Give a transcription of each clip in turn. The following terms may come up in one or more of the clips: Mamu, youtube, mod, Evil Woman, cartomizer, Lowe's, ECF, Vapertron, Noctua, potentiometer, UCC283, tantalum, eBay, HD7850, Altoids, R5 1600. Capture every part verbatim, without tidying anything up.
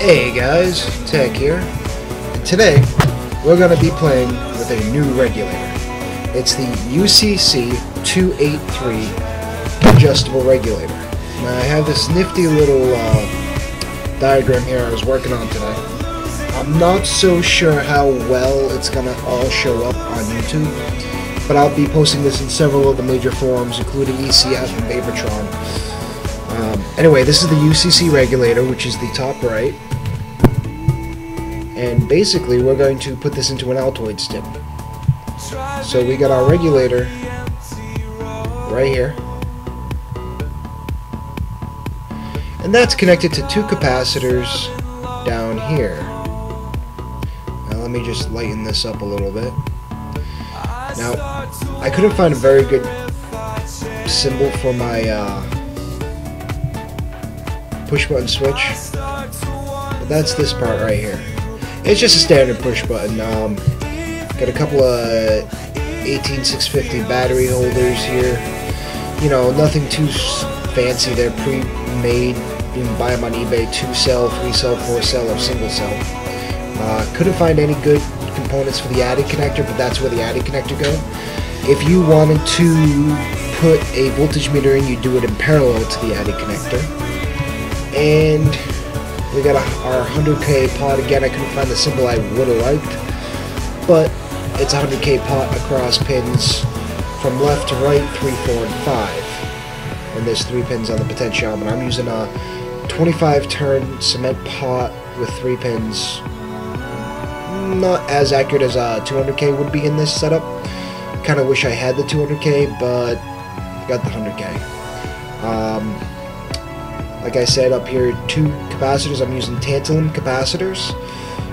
Hey guys, Tech here, and today we're going to be playing with a new regulator. It's the U C C two eighty-three adjustable regulator. Now I have this nifty little uh, diagram here I was working on today. I'm not so sure how well it's going to all show up on YouTube, but I'll be posting this in several of the major forums, including E C F and Vapertron. Um, anyway, this is the U C C regulator, which is the top right, and basically we're going to put this into an Altoids stim. So we got our regulator right here, and that's connected to two capacitors down here. Now let me just lighten this up a little bit. Now, I couldn't find a very good symbol for my uh, push button switch, but that's this part right here. It's just a standard push button. Um, got a couple of eighteen six fifty battery holders here. You know, nothing too fancy. They're pre-made. You can buy them on eBay. Two cell, three cell, four cell, or single cell. Uh, couldn't find any good components for the added connector, but that's where the added connector goes. If you wanted to put a voltage meter in, you do it in parallel to the added connector. And we got our one hundred K pot. Again, I couldn't find the symbol I would have liked, but it's one hundred K pot across pins from left to right, three, four, and five. And there's three pins on the potentiometer. I'm using a twenty-five turn cement pot with three pins. Not as accurate as a two hundred K would be in this setup. Kind of wish I had the two hundred K, but I got the one hundred K. Um... Like I said, up here, two capacitors. I'm using tantalum capacitors.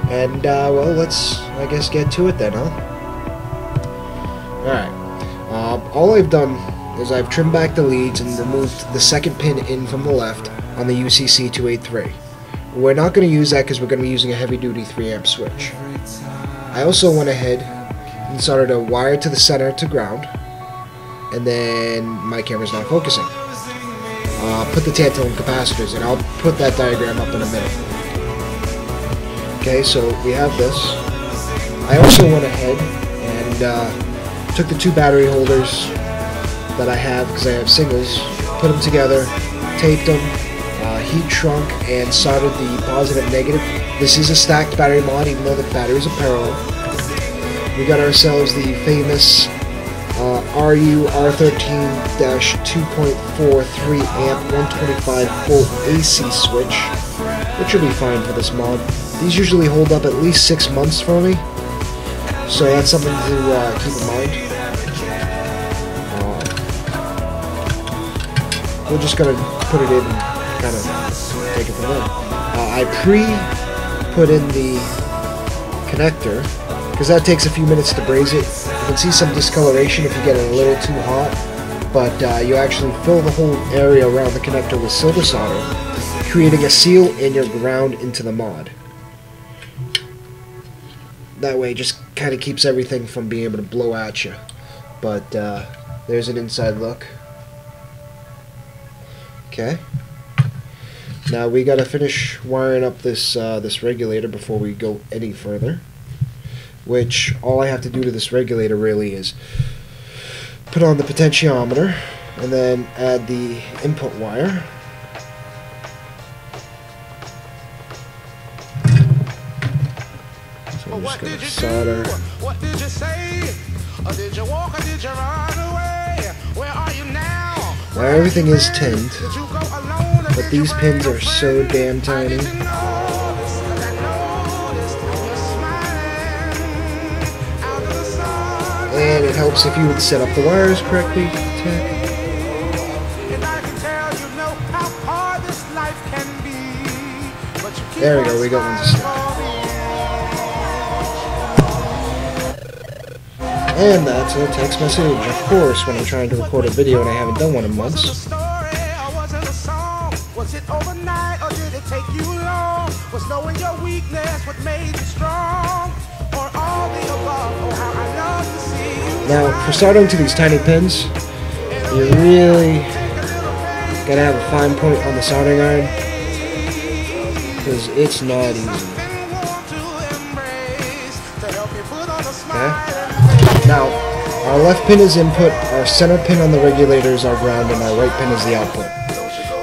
And, uh, well, let's, I guess, get to it then, huh? Alright. Uh, all I've done is I've trimmed back the leads and removed the second pin in from the left on the U C C two eighty-three. We're not going to use that because we're going to be using a heavy-duty three amp switch. I also went ahead and soldered a wire to the center to ground. And then my camera's not focusing. Uh, put the tantalum capacitors in. I'll put that diagram up in a minute. Okay, so we have this. I also went ahead and uh, took the two battery holders that I have, because I have singles, put them together, taped them, uh, heat shrunk, and soldered the positive and negative. This is a stacked battery mod, even though the batteries are parallel. We got ourselves the famous Uh, R U R thirteen dash two point four three amp one twenty-five volt A C switch, which will be fine for this mod. These usually hold up at least six months for me, so that's something to uh, keep in mind. Uh, we're just gonna put it in and kind of take it from there. Uh, I pre-put in the connector, because that takes a few minutes to braise it. You can see some discoloration if you get it a little too hot, but uh, you actually fill the whole area around the connector with silver solder, creating a seal in your ground into the mod. That way it just kind of keeps everything from being able to blow at you. But uh, there's an inside look. Okay. Now we gotta finish wiring up this, uh, this regulator before we go any further. Which all I have to do to this regulator really is put on the potentiometer and then add the input wire. So I'm just going to solder. What did you say? Or did you walk or did you run away? Where are you now? Now everything is tinned, but these pins are so damn tiny. And it helps if you would set up the wires correctly. There we go, we got one to snap. And that's a text message, of course, when I'm trying to record a video and I haven't done one in months. Now, for soldering to these tiny pins, you really gotta have a fine point on the soldering iron. because it's not easy. Okay. Now, our left pin is input, our center pin on the regulator is our ground, and our right pin is the output.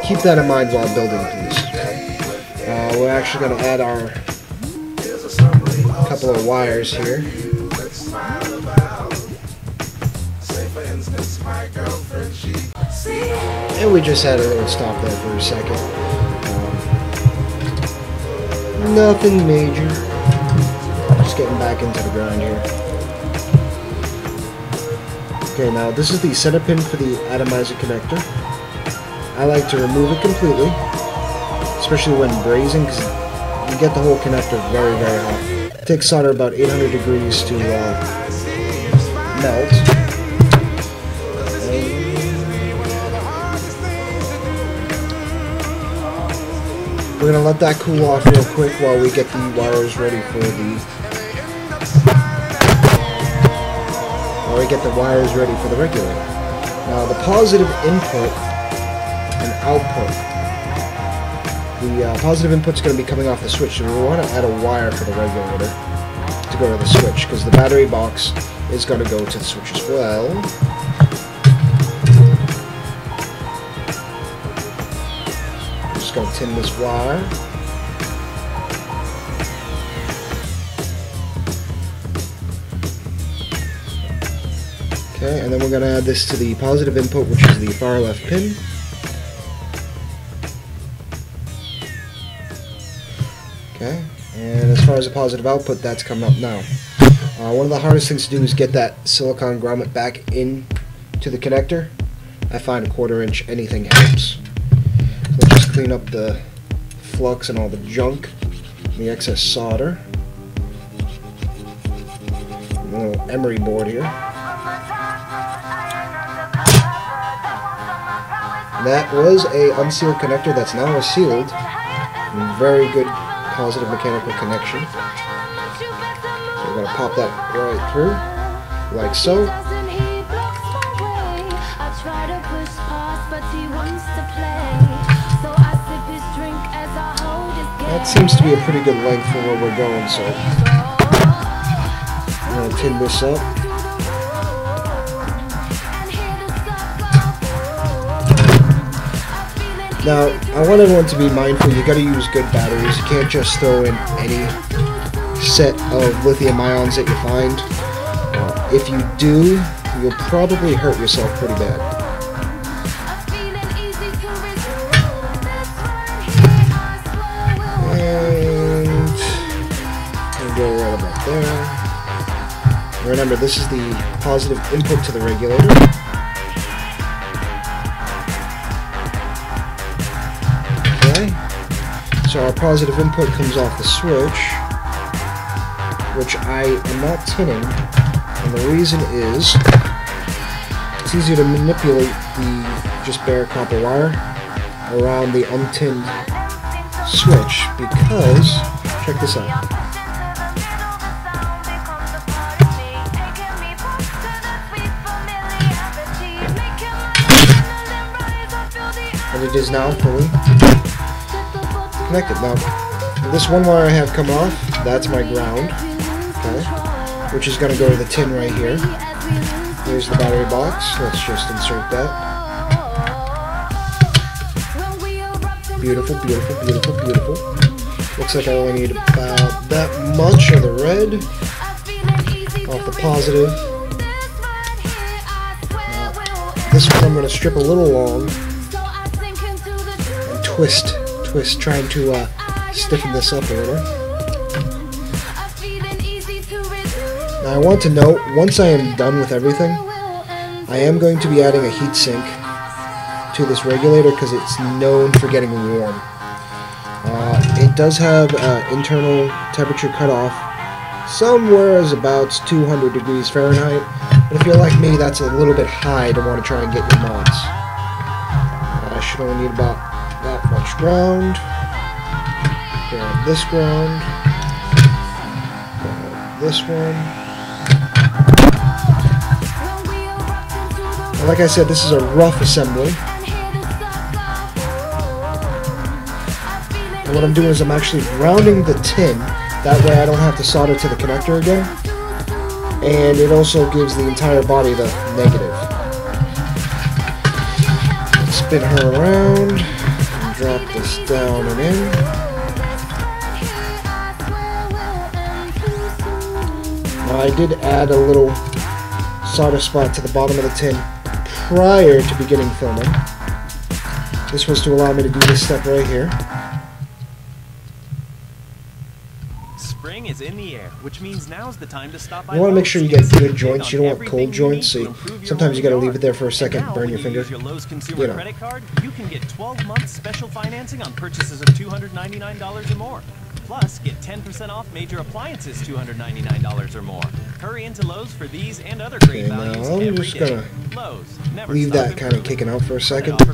Keep that in mind while building, please. Uh, we're actually going to add our couple of wires here. And we just had a little stop there for a second. Um, nothing major. Just getting back into the ground here. Okay, now this is the setup pin for the atomizer connector. I like to remove it completely, especially when brazing, because you get the whole connector very, very hot. It takes solder about eight hundred degrees to uh, melt. We're going to let that cool off real quick while we get the wires ready for the... While we get the wires ready for the regulator. Now the positive input and output. The uh, positive input is going to be coming off the switch, so we want to add a wire for the regulator to go to the switch, because the battery box is going to go to the switch as well. Gonna tin this wire. Okay, and then we're gonna add this to the positive input, which is the far left pin. Okay, and as far as the positive output, that's coming up now. Uh, one of the hardest things to do is get that silicon grommet back in to the connector. I find a quarter inch, anything helps. Clean up the flux and all the junk, the excess solder. A little emery board here. That was a unsealed connector that's now a sealed. Very good positive mechanical connection. So we're going to pop that right through, like so. That seems to be a pretty good length for where we're going, so I'm going to tin this up. Now, I want everyone to be mindful, you got to use good batteries. You can't just throw in any set of lithium ions that you find. Uh, if you do, you'll probably hurt yourself pretty bad. Remember, this is the positive input to the regulator. Okay, so our positive input comes off the switch, which I am not tinning, and the reason is it's easier to manipulate the just bare copper wire around the untinned switch because, check this out. It is now fully connected. Now, this one wire I have come off, that's my ground, okay, which is going to go to the tin right here. Here's the battery box. Let's just insert that. Beautiful, beautiful, beautiful, beautiful. Looks like I only need about that much of the red off the positive. Now, this one I'm going to strip a little long. Twist, twist, trying to uh, stiffen this up a little. Now I want to note, once I am done with everything, I am going to be adding a heat sink to this regulator because it's known for getting warm. Uh, it does have uh, internal temperature cutoff somewhere as about two hundred degrees Fahrenheit, but if you're like me, that's a little bit high to want to try and get your mods. Uh, I should only need about that much ground, grab this ground, grab this one. Now, like I said, this is a rough assembly. I'm what I'm doing is I'm actually rounding the tin. That way I don't have to solder to the connector again. And it also gives the entire body the negative. Let's spin her around. Drop this down and in. Now I did add a little solder spot to the bottom of the tin prior to beginning filming. This was to allow me to do this step right here. Spring is in the air, which means now's the time to stop by. You want to make sure you get good joints. You don't want cold joints. So you, sometimes you got to leave it there for a second, burn your finger. You know. Credit card, you can get twelve months special financing on purchases of two hundred ninety-nine dollars or more. Plus, get ten percent off major appliances two hundred ninety-nine dollars or more. Hurry into Lowe's for these and other great values every day. I'm just gonna Lowe's, never leave that kind of kicking out for a second. Uh,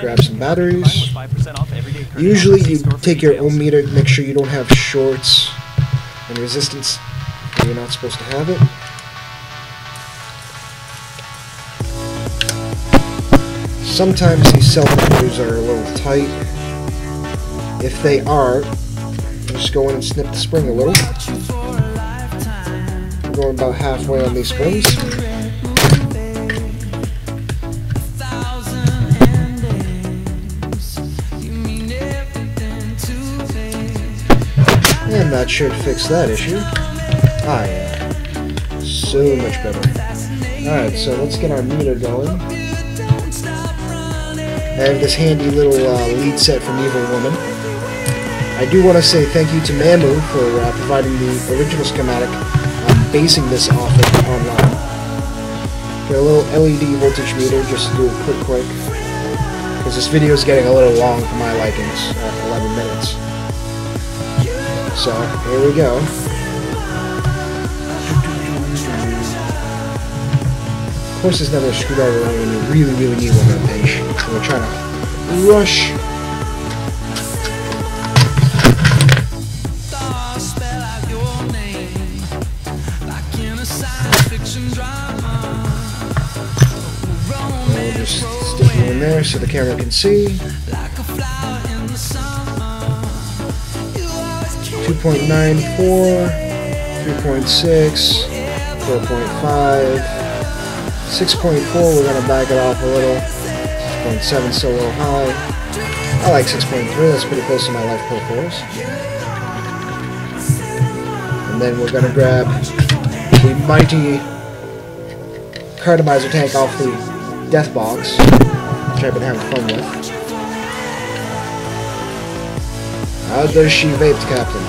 grab some batteries. Usually you take your ohm meter, make sure you don't have shorts and resistance. You're not supposed to have it. Sometimes these cell batteries are a little tight. If they are, just go in and snip the spring a little. I'm going about halfway on these springs. And that should fix that issue. Ah, yeah. So much better. Alright, so let's get our meter going. I have this handy little uh, lead set from Evil Woman. I do want to say thank you to Mamu for uh, providing the original schematic. I'm basing this off of online. Get a little L E D voltage meter, just to do a quick click, because this video is getting a little long for my likings at eleven minutes. So, here we go. Of course there's never a screwdriver around when you really, really need one on page. So we're trying to rush. There so the camera can see. two point nine four, three point six, four point five, six point four, we're going to back it off a little. six point seven still a little high. I like six point three, that's pretty close to my life profiles. And then we're going to grab the mighty cartomizer tank off the death box, which I've been having fun with. How does she vape, Captain?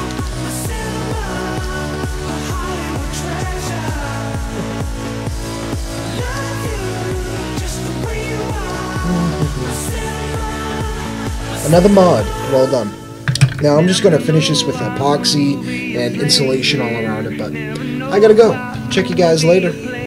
Another mod. Well done. Now I'm just going to finish this with epoxy and insulation all around it, but I gotta go. Check you guys later.